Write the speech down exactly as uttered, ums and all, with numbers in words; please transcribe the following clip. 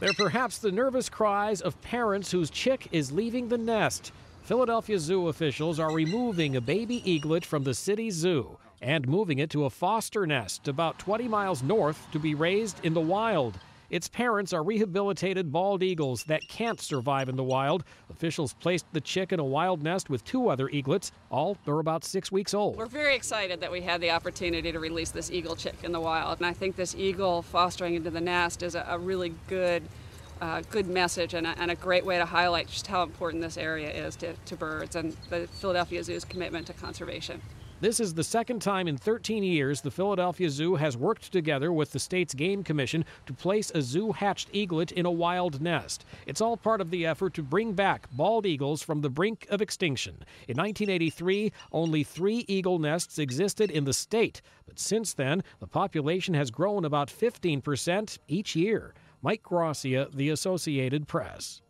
They're perhaps the nervous cries of parents whose chick is leaving the nest. Philadelphia Zoo officials are removing a baby eaglet from the city zoo and moving it to a foster nest about twenty miles north to be raised in the wild. Its parents are rehabilitated bald eagles that can't survive in the wild. Officials placed the chick in a wild nest with two other eaglets. All are about six weeks old. We're very excited that we had the opportunity to release this eagle chick in the wild. And I think this eagle fostering into the nest is a, a really good, uh, good message and a, and a great way to highlight just how important this area is to, to birds and the Philadelphia Zoo's commitment to conservation. This is the second time in thirteen years the Philadelphia Zoo has worked together with the state's Game Commission to place a zoo-hatched eaglet in a wild nest. It's all part of the effort to bring back bald eagles from the brink of extinction. In nineteen eighty-three, only three eagle nests existed in the state. But since then, the population has grown about fifteen percent each year. Mike Gracia, The Associated Press.